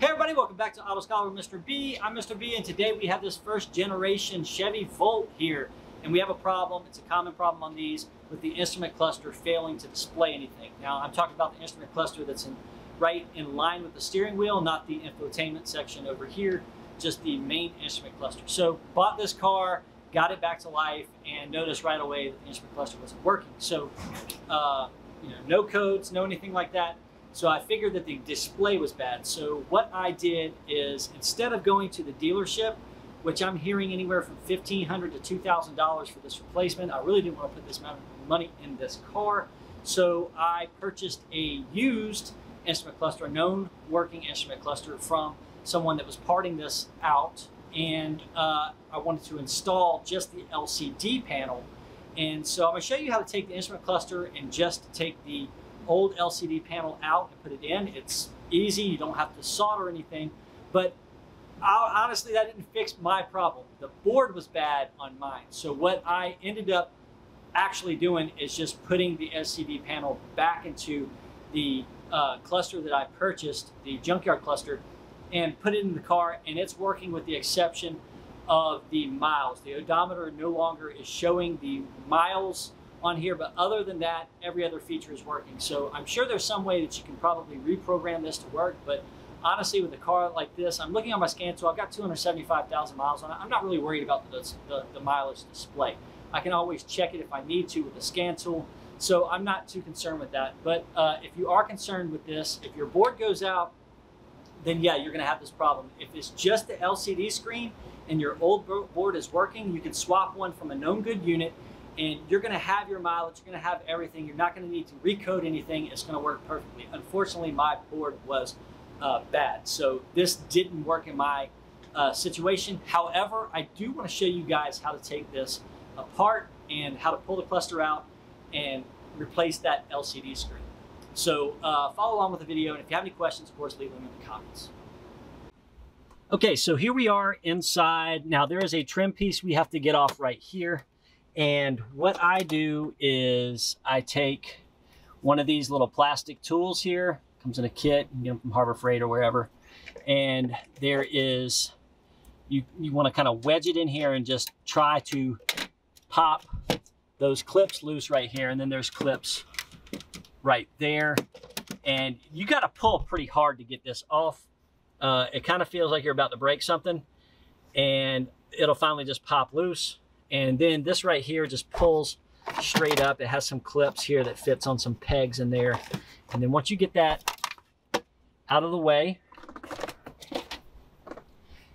Hey everybody, welcome back to Auto Scholar with Mr. B. I'm Mr. B and today we have this first generation Chevy Volt here. And we have a problem, it's a common problem on these, with the instrument cluster failing to display anything. Now I'm talking about the instrument cluster that's right in line with the steering wheel, not the infotainment section over here, just the main instrument cluster. So bought this car, got it back to life, and noticed right away that the instrument cluster wasn't working. So no codes, no anything like that. So I figured that the display was bad. So what I did is, instead of going to the dealership, which I'm hearing anywhere from $1,500 to $2,000 for this replacement, I really didn't want to put this amount of money in this car. So I purchased a used instrument cluster, a known working instrument cluster from someone that was parting this out. And I wanted to install just the LCD panel. And so I'm gonna show you how to take the instrument cluster and just take the old LCD panel out and put it in. It's easy, you don't have to solder anything, but honestly, that didn't fix my problem. The board was bad on mine. So what I ended up actually doing is just putting the LCD panel back into the cluster that I purchased, the junkyard cluster, and put it in the car, and it's working with the exception of the miles. The odometer no longer is showing the miles on here, but other than that, every other feature is working. So I'm sure there's some way that you can probably reprogram this to work, but honestly, with a car like this, I'm looking on my scan tool, I've got 275,000 miles on it. I'm not really worried about the mileage display. I can always check it if I need to with the scan tool, so I'm not too concerned with that. But if you are concerned with this, if your board goes out, then yeah, you're gonna have this problem. If it's just the LCD screen and your old board is working, you can swap one from a known good unit, and you're gonna have your mileage, you're gonna have everything, you're not gonna need to recode anything, it's gonna work perfectly. Unfortunately, my board was bad, so this didn't work in my situation. However, I do wanna show you guys how to take this apart and how to pull the cluster out and replace that LCD screen. So follow along with the video, and if you have any questions, of course, leave them in the comments. Okay, so here we are inside. Now there is a trim piece we have to get off right here. And what I do is I take one of these little plastic tools here, comes in a kit, you can get them from Harbor Freight or wherever. And there is, you wanna kind of wedge it in here and just try to pop those clips loose right here. And then there's clips right there. And you gotta pull pretty hard to get this off. It kind of feels like you're about to break something, and it'll finally just pop loose. And then this right here just pulls straight up. It has some clips here that fits on some pegs in there. And then once you get that out of the way,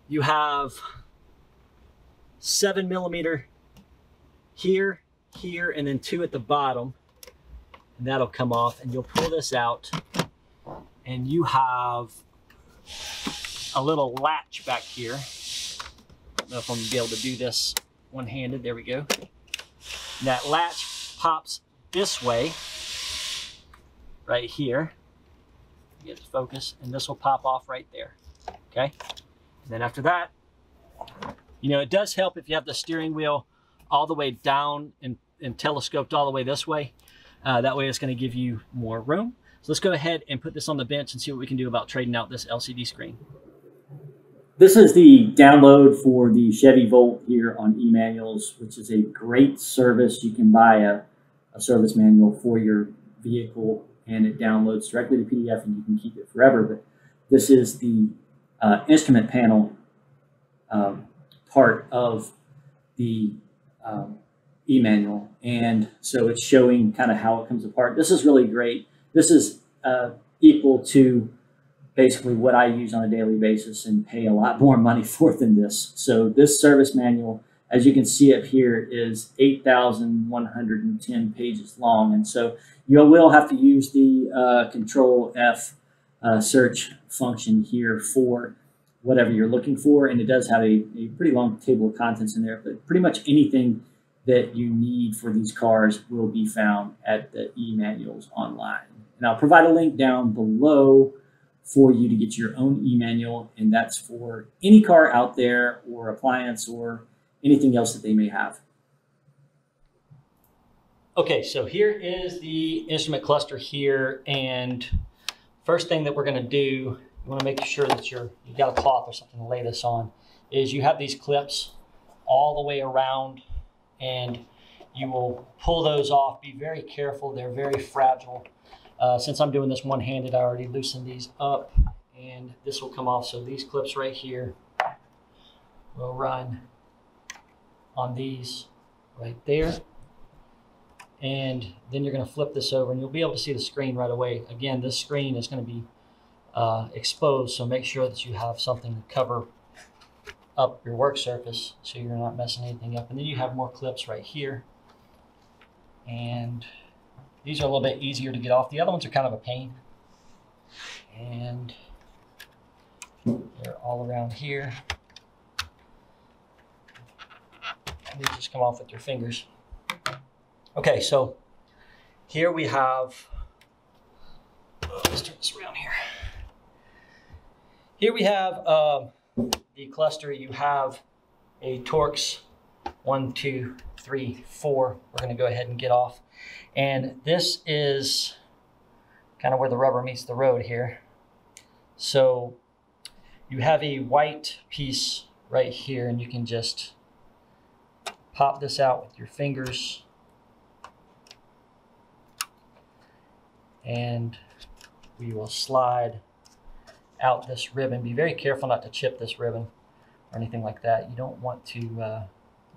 you have 7mm here, here, and then 2 at the bottom. And that'll come off, and you'll pull this out, and you have a little latch back here. I don't know if I'm gonna be able to do this one-handed, there we go. And that latch pops this way, right here. Get it to focus, and this will pop off right there, okay? And then after that, you know, it does help if you have the steering wheel all the way down and telescoped all the way this way. That way it's gonna give you more room. So let's go ahead and put this on the bench and see what we can do about trading out this LCD screen. This is the download for the Chevy Volt here on eManuals, which is a great service. You can buy a service manual for your vehicle, and it downloads directly to PDF, and you can keep it forever. But this is the instrument panel part of the eManual, and so it's showing kind of how it comes apart. This is really great. This is equal to basically what I use on a daily basis and pay a lot more money for than this. So this service manual, as you can see up here, is 8,110 pages long. And so you will have to use the Control-F search function here for whatever you're looking for. And it does have a pretty long table of contents in there, but pretty much anything that you need for these cars will be found at the eManuals online. And I'll provide a link down below for you to get your own eManual, and that's for any car out there or appliance or anything else that they may have. Okay, so here is the instrument cluster here, and first thing that we're gonna do you want to make sure that you've got a cloth or something to lay this on, is you have these clips all the way around, and you will pull those off. Be very careful. They're very fragile. Since I'm doing this one-handed, I already loosened these up, and this will come off. So these clips right here will run on these right there. And then you're going to flip this over, and you'll be able to see the screen right away. Again, this screen is going to be exposed, so make sure that you have something to cover up your work surface so you're not messing anything up. And then you have more clips right here. And these are a little bit easier to get off. The other ones are kind of a pain. And they're all around here. These just come off with your fingers. Okay, so here we have, let's turn this around here. Here we have the cluster. You have a Torx 1, 2, 3, 4. We're going to go ahead and get off. And this is kind of where the rubber meets the road here. So you have a white piece right here, and you can just pop this out with your fingers. And we will slide out this ribbon. Be very careful not to chip this ribbon or anything like that. You don't want to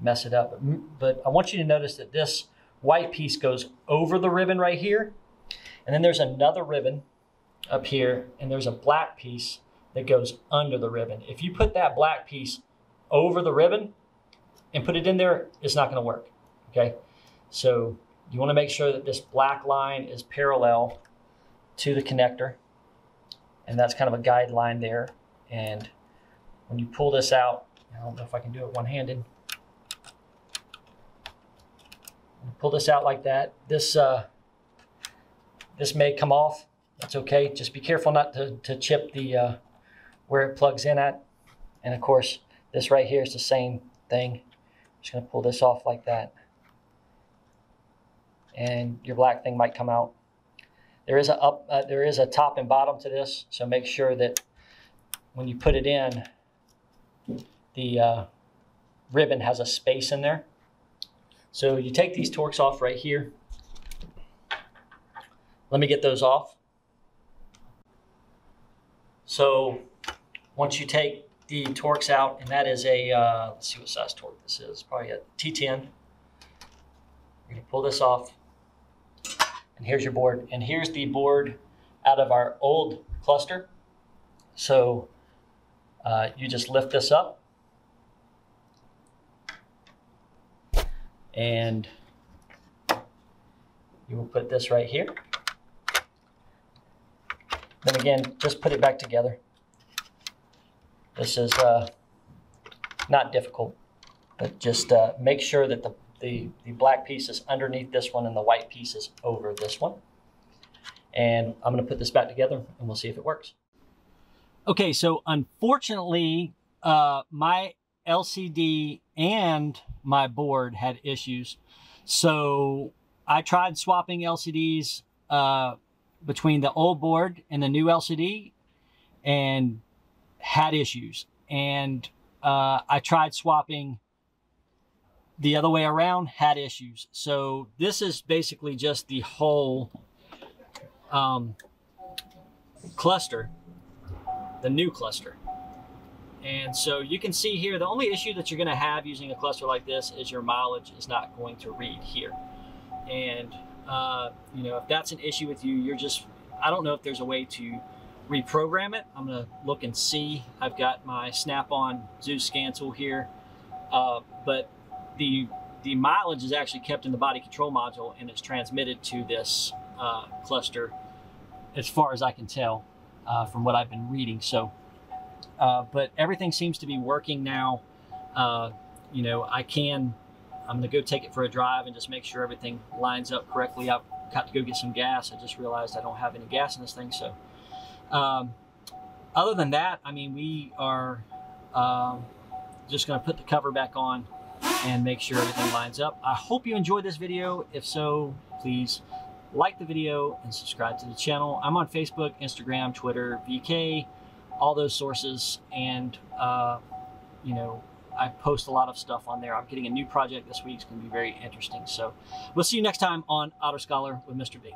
mess it up. But I want you to notice that this white piece goes over the ribbon right here. And then there's another ribbon up here, and there's a black piece that goes under the ribbon. If you put that black piece over the ribbon and put it in there, it's not going to work. Okay? So you want to make sure that this black line is parallel to the connector, and that's kind of a guideline there. And when you pull this out, I don't know if I can do it one-handed. Pull this out like that. This may come off. That's okay. Just be careful not to chip the where it plugs in at. And of course, this right here is the same thing. I'm just gonna pull this off like that. And your black thing might come out. There is a there is a top and bottom to this, so make sure that when you put it in, the ribbon has a space in there. So you take these Torx off right here. Let me get those off. So once you take the Torx out, and that is a let's see what size Torx this is. Probably a T10. You're gonna pull this off, and here's your board. And here's the board out of our old cluster. So you just lift this up, and you will put this right here. Then again, just put it back together. This is not difficult, but just make sure that the black piece is underneath this one and the white piece is over this one. And I'm going to put this back together, and we'll see if it works. Okay, so unfortunately, my LCD and my board had issues. So I tried swapping LCDs between the old board and the new LCD and had issues. And I tried swapping the other way around, had issues. So this is basically just the whole cluster, the new cluster. And so you can see here, the only issue that you're going to have using a cluster like this is your mileage is not going to read here. And, you know, if that's an issue with you, you're just, I don't know if there's a way to reprogram it. I'm going to look and see. I've got my Snap-on Zeus scan tool here. But the mileage is actually kept in the body control module, and it's transmitted to this cluster as far as I can tell from what I've been reading. So, but everything seems to be working now. You know, I'm gonna go take it for a drive and just make sure everything lines up correctly. I've got to go get some gas. I just realized I don't have any gas in this thing. So other than that, I mean, we are just gonna put the cover back on and make sure everything lines up. I hope you enjoyed this video. If so, please like the video and subscribe to the channel. I'm on Facebook, Instagram, Twitter, VK. all those sources. And, you know, I post a lot of stuff on there. I'm getting a new project this week. It's going to be very interesting. So we'll see you next time on Auto Scholar with Mr. B.